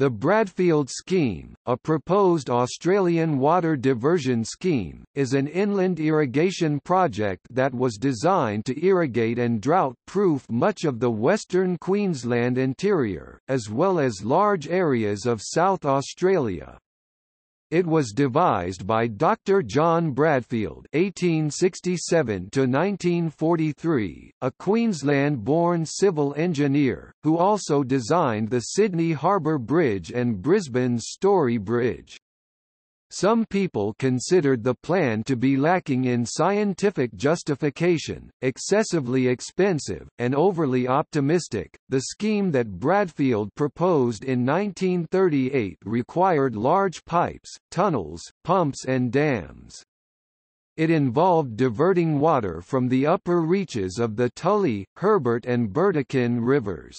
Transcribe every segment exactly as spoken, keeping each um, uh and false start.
The Bradfield Scheme, a proposed Australian water diversion scheme, is an inland irrigation project that was designed to irrigate and drought-proof much of the western Queensland interior, as well as large areas of South Australia. It was devised by Doctor John Bradfield eighteen sixty-seven to nineteen forty-three, a Queensland-born civil engineer, who also designed the Sydney Harbour Bridge and Brisbane's Story Bridge. Some people considered the plan to be lacking in scientific justification, excessively expensive, and overly optimistic. The scheme that Bradfield proposed in nineteen thirty-eight required large pipes, tunnels, pumps, and dams. It involved diverting water from the upper reaches of the Tully, Herbert, and Burdekin rivers.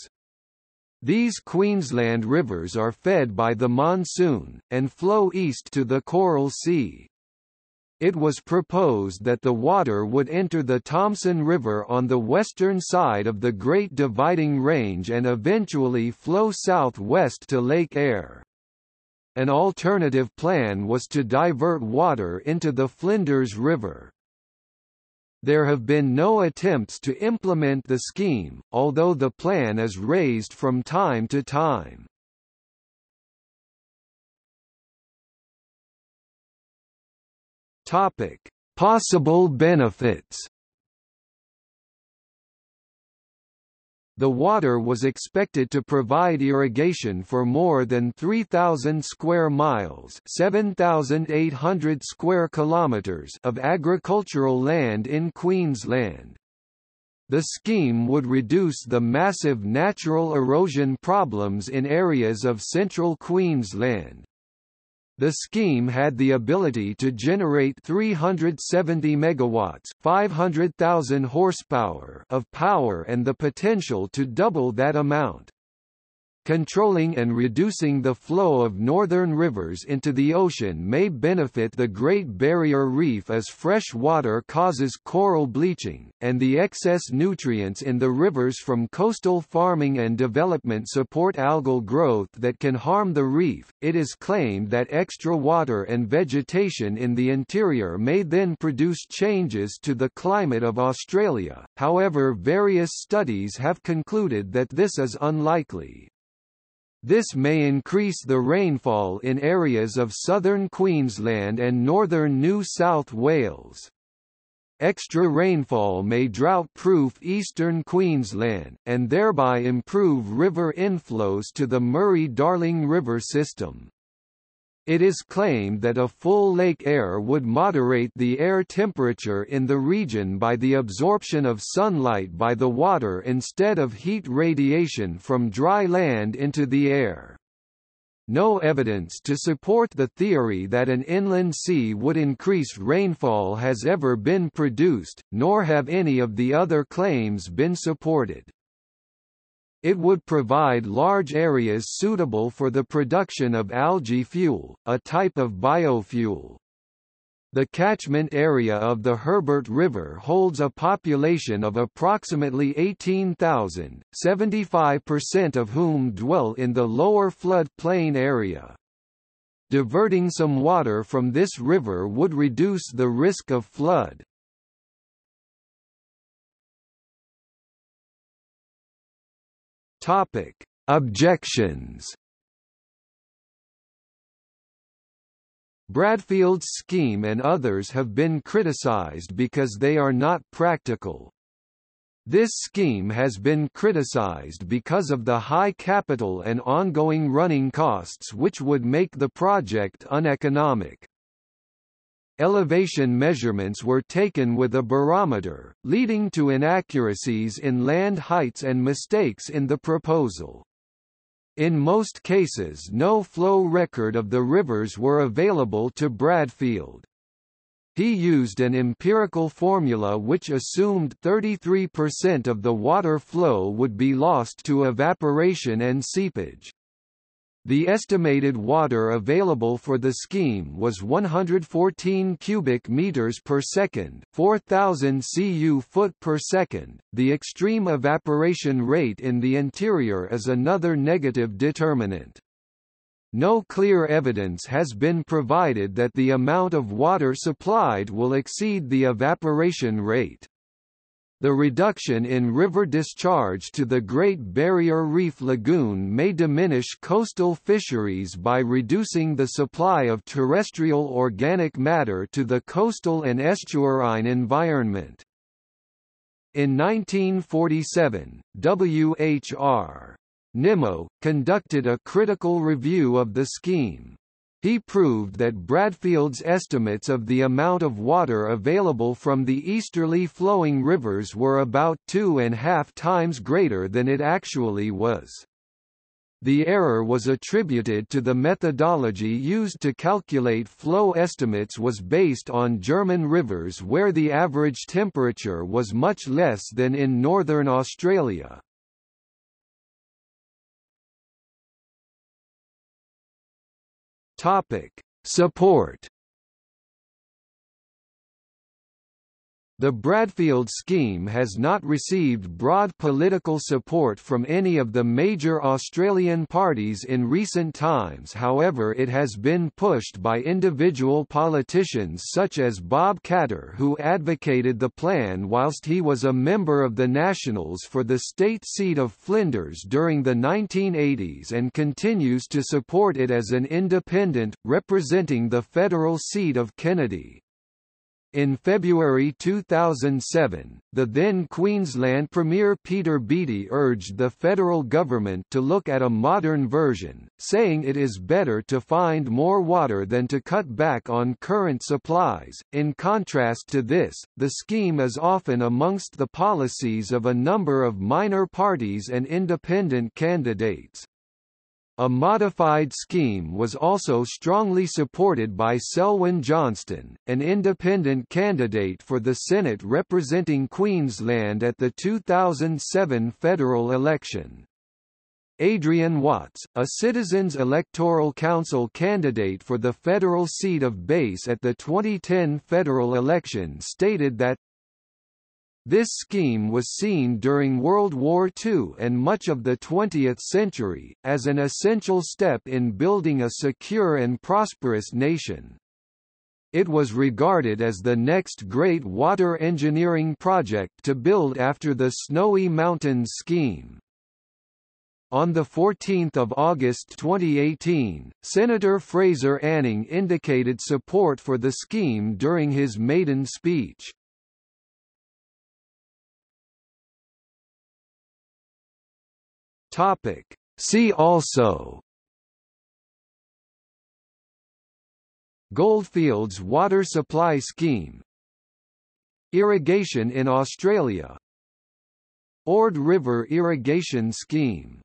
These Queensland rivers are fed by the monsoon, and flow east to the Coral Sea. It was proposed that the water would enter the Thomson River on the western side of the Great Dividing Range and eventually flow southwest to Lake Eyre. An alternative plan was to divert water into the Flinders River. There have been no attempts to implement the scheme, although the plan is raised from time to time. Topic: Possible benefits. The water was expected to provide irrigation for more than three thousand square miles (seven thousand eight hundred square kilometers) of agricultural land in Queensland. The scheme would reduce the massive natural erosion problems in areas of central Queensland. The scheme had the ability to generate three hundred seventy megawatts, five hundred thousand horsepower of power and the potential to double that amount. Controlling and reducing the flow of northern rivers into the ocean may benefit the Great Barrier Reef as fresh water causes coral bleaching, and the excess nutrients in the rivers from coastal farming and development support algal growth that can harm the reef. It is claimed that extra water and vegetation in the interior may then produce changes to the climate of Australia, however, various studies have concluded that this is unlikely. This may increase the rainfall in areas of southern Queensland and northern New South Wales. Extra rainfall may drought-proof eastern Queensland, and thereby improve river inflows to the Murray-Darling River system. It is claimed that a full Lake Eyre would moderate the air temperature in the region by the absorption of sunlight by the water instead of heat radiation from dry land into the air. No evidence to support the theory that an inland sea would increase rainfall has ever been produced, nor have any of the other claims been supported. It would provide large areas suitable for the production of algae fuel, a type of biofuel. The catchment area of the Herbert River holds a population of approximately eighteen thousand, seventy-five percent of whom dwell in the lower floodplain area. Diverting some water from this river would reduce the risk of flood. Topic: Objections. Bradfield's scheme and others have been criticised because they are not practical. This scheme has been criticised because of the high capital and ongoing running costs which would make the project uneconomic. Elevation measurements were taken with a barometer, leading to inaccuracies in land heights and mistakes in the proposal. In most cases, no flow record of the rivers were available to Bradfield. He used an empirical formula which assumed thirty-three percent of the water flow would be lost to evaporation and seepage. The estimated water available for the scheme was one hundred fourteen cubic meters per second, four thousand cubic foot per second. The extreme evaporation rate in the interior is another negative determinant. No clear evidence has been provided that the amount of water supplied will exceed the evaporation rate. The reduction in river discharge to the Great Barrier Reef Lagoon may diminish coastal fisheries by reducing the supply of terrestrial organic matter to the coastal and estuarine environment. In nineteen forty-seven, W. H. R. Nimmo conducted a critical review of the scheme. He proved that Bradfield's estimates of the amount of water available from the easterly flowing rivers were about two and a half times greater than it actually was. The error was attributed to the methodology used to calculate flow estimates was based on German rivers where the average temperature was much less than in northern Australia. Topic: Support. The Bradfield scheme has not received broad political support from any of the major Australian parties in recent times. However, it has been pushed by individual politicians such as Bob Katter, who advocated the plan whilst he was a member of the Nationals for the state seat of Flinders during the nineteen eighties, and continues to support it as an independent, representing the federal seat of Kennedy. In February two thousand seven, the then Queensland Premier Peter Beattie urged the federal government to look at a modern version, saying it is better to find more water than to cut back on current supplies. In contrast to this, the scheme is often amongst the policies of a number of minor parties and independent candidates. A modified scheme was also strongly supported by Selwyn Johnston, an independent candidate for the Senate representing Queensland at the two thousand seven federal election. Adrian Watts, a Citizens Electoral Council candidate for the federal seat of Bass at the twenty ten federal election, stated that this scheme was seen during World War Two and much of the twentieth century, as an essential step in building a secure and prosperous nation. It was regarded as the next great water engineering project to build after the Snowy Mountains scheme. On the fourteenth of August twenty eighteen, Senator Fraser Anning indicated support for the scheme during his maiden speech. Topic. See also: Goldfields Water Supply Scheme, Irrigation in Australia, Ord River Irrigation Scheme.